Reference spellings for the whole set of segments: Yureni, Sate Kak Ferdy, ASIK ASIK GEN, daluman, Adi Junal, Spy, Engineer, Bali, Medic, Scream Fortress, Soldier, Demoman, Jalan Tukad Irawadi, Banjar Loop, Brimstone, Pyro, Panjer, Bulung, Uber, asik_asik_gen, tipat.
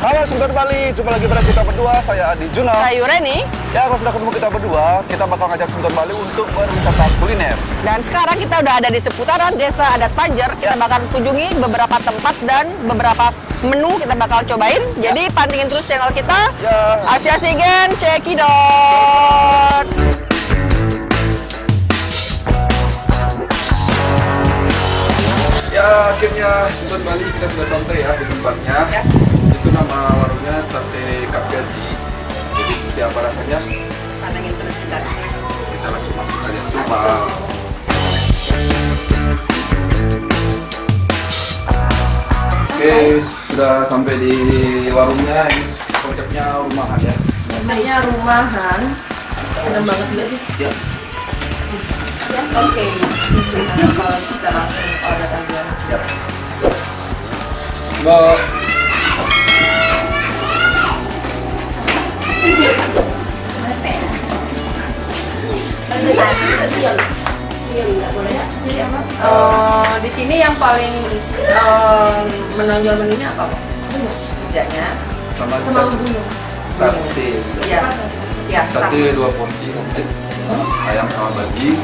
Halo Sobat Bali, jumpa lagi pada kita berdua. Saya Adi Junal. Saya Yureni. Ya, kalau sudah ketemu kita berdua, kita bakal ngajak Sobat Bali untuk berwisata kuliner. Dan sekarang kita udah ada di seputaran Desa Adat Panjer. Kita bakal kunjungi beberapa tempat dan beberapa menu kita bakal cobain. Jadi pantengin terus channel kita. Asik_asik_gen, cekidot. Ya, akhirnya Sobat Bali kita sudah sampai ya di tempatnya. Ya. Itu nama warungnya Sate Kak Ferdy. Jadi seperti apa rasanya? Pantengin terus kita langsung masuk aja. Coba. Oke, sudah sampai di warungnya. Ini konsepnya rumahan ya. Konsepnya rumahan. Enak banget juga sih. Ya. Oke, kalau kita langsung order aja. Siap. Mbak. Di sini yang paling menonjol menunya apa? Pujaknya sama sate. Ya, sate 2 porsi komplit. Ayam sama babi,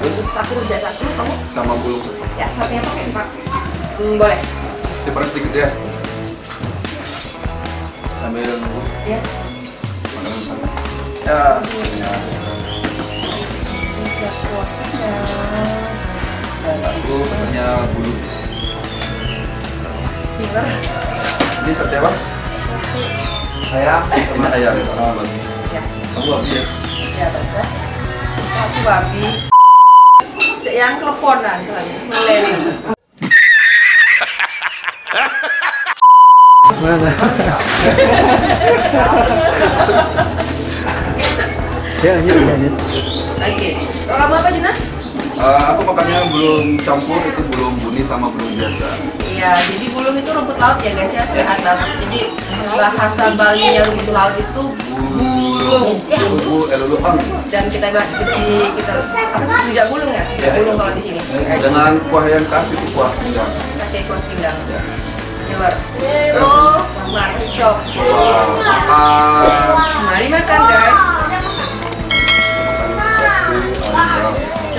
terus aku udah satu, kamu sama bulung. Ya, satunya pakai empat. Boleh. Diperas sedikit ya. Sambil nunggu. Ya. Makanan sana. Ya. Aku pesannya bulung. Bener. Ini sate apa? Ayam sama babi. Ya. Kamu babi ya? Ya, betul. Aku babi. Cek yang teleponan soalnya. Mana? Ya, ini. Oke. Kalau kamu apa, Juna? Aku makannya belum campur, itu belum bunyi sama belum biasa. Iya, jadi bulung itu rumput laut ya guys ya, sehat banget. Jadi bahasa Bali rumput laut itu bulung. Dan kita rujak bulung ya, bulung kalau di sini. Dengan kuah yang khas itu kuah pindang. Pakai kuah pindang. Luar. Oh, mari coba. Mari makan guys.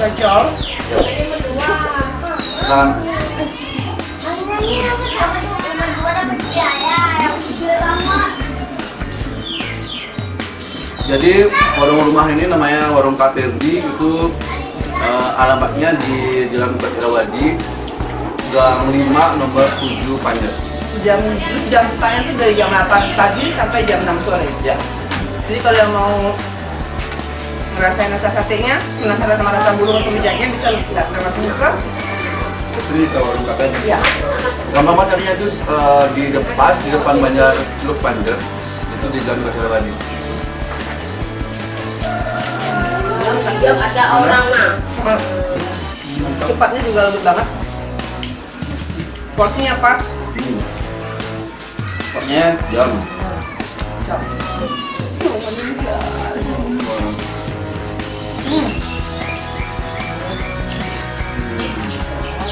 Cocol. Nah. Jadi warung rumah ini namanya Warung Kak Ferdy, itu alamatnya di Jalan Tukad Irawadi, Gang 5 nomor 7 Panjer. Jam bukanya itu dari jam 8 pagi sampai jam 6 sore. Ya. Jadi kalau yang mau ngerasain rasa satenya, penasaran sama rasa bulung atau mijaknya, bisa nggak terlalu buka. Kesini ke Warung Kak Ferdy. Iya. Gampang banget carinya itu di depan Banjar Loop Panjer, itu di Jalan Tukad Irawadi. Yang ada orang mah. Cepatnya juga lembut banget. Porsinya pas. Porsinya jam. Jam.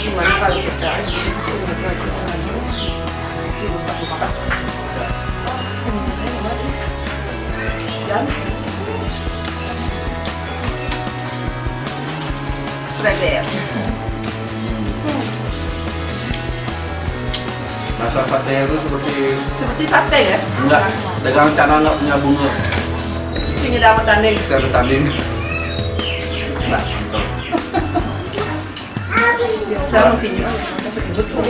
Gimana kalau kita? Jam. Rasa sate itu seperti sate ya? Enggak, dagang cana nggak punya bunga. Ini udah sama tanding. Saya udah tanding. Enggak, betul. Saya mau tinju.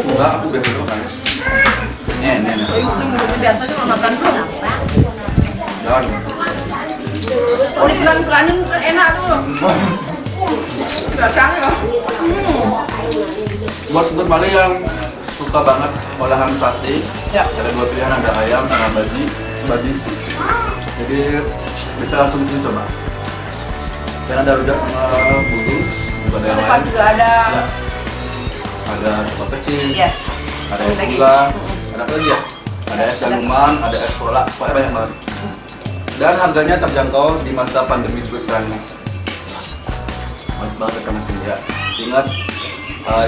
Enggak, aku biasa dulu kan. Nih. Soalnya biasa cuma makan dulu. Jangan. Oh, ini pelan-pelanin enak tuh. Datang ya. Buat Sobat Bali yang suka banget olahan sate, ada 2 pilihan, ada ayam sama babi. Jadi bisa langsung disini coba. Dan ada rujak sama bulung, juga ada yang lain. Juga ada. Ya. Ada tempat kecil. Ya. Ada es gula. Ada apa lagi ya? Ada es daluman, ada es kolak. Pokoknya banyak banget. Dan harganya terjangkau di masa pandemi seperti sekarang ini. Banget karena senja. Ingat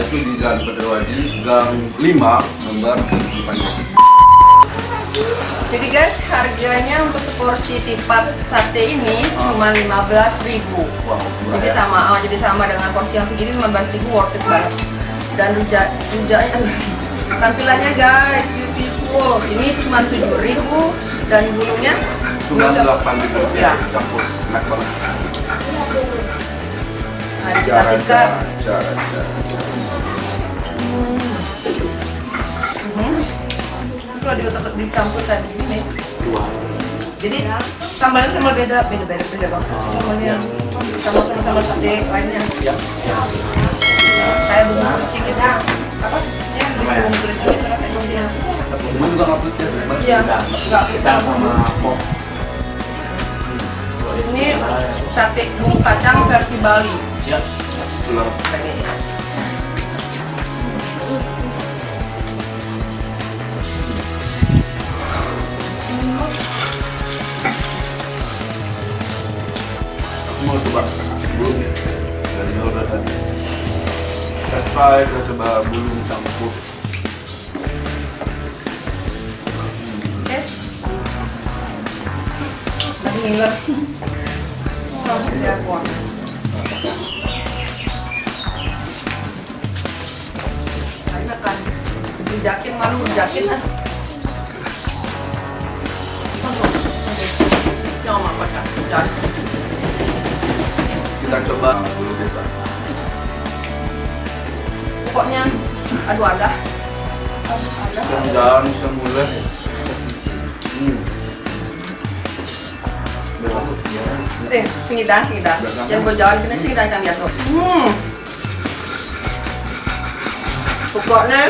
itu di Jalan Tukad Irawadi, Gang 5 nomor 7. Jadi guys, harganya untuk seporsi tipat sate ini cuma 15.000. Wow, jadi ya? Jadi sama dengan porsi yang segini 15.000, worth it banget. Dan rujaknya tampilannya guys beautiful. Ini cuma 7.000 dan gulungnya cuma 8.000 ya. Campur enak banget. Kalau dicampur tadi ini, jadi sambalnya sama beda banget. Sambalnya sama sate lainnya. Saya belum cicipin apa? Ya, belum cicipin terasa gurihnya. Belum juga nggak pedes ya? Iya, nggak pedes sama pop. Ini sate bumbu kacang versi Bali. Ya, belum. Mau coba bulung dari Jawa tadi. Kita coba bulung campur. Tadi ngiler. Langsung jagoan. Enak kan? Dijakin malu jakin lah. Coba pakai jakin. Kita coba dulu desa. Pokoknya ada rendang semula. Singidan yang berjalan sini singidan yang biasa. Pokoknya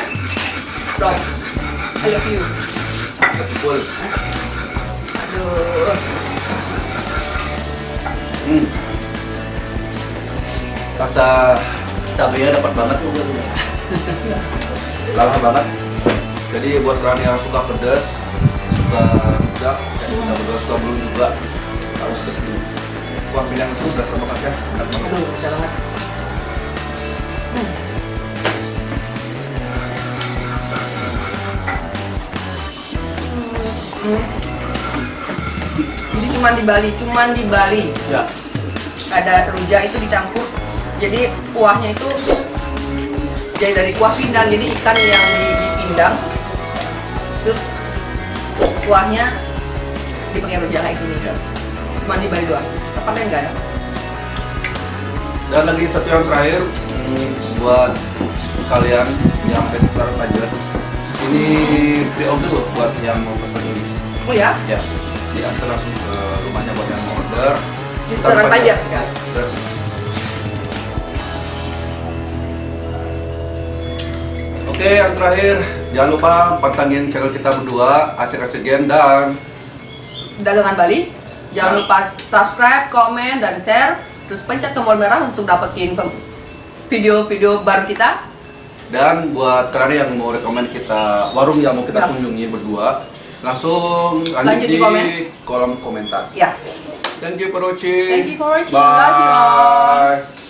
dong, I love you. Betul. Aduh. Rasa cabenya dapat banget, lama banget. Jadi buat kalian yang suka pedas, suka rujak, suka bulung juga harus kesini. Kuah Pinang itu udah sama kan ya? Bisa banget. Jadi cuman di Bali. Ya. Ada rujak itu dicampur. Jadi kuahnya itu jadi dari kuah pindang, jadi ikan yang dipindang, terus kuahnya dipakai rujak kayak gini kan. Cuma di Bali doang, apa lain nggak ada. Dan lagi satu yang terakhir buat kalian yang restoran Panjer, ini pre-order loh buat yang mau pesan ini. Oh ya? Ya, diantar langsung ke rumahnya buat yang mau order. Restoran Panjer ya. Oke, yang terakhir, jangan lupa pantengin channel kita berdua, Asik-Asik Gen dan Dagangan Bali. Jangan lupa subscribe, komen, dan share. Terus pencet tombol merah untuk dapetin video-video baru kita. Dan buat kalian yang mau rekomend kita, warung yang mau kita kunjungi berdua, langsung lanjut di kolom komentar. Ya. Thank you for watching. Bye.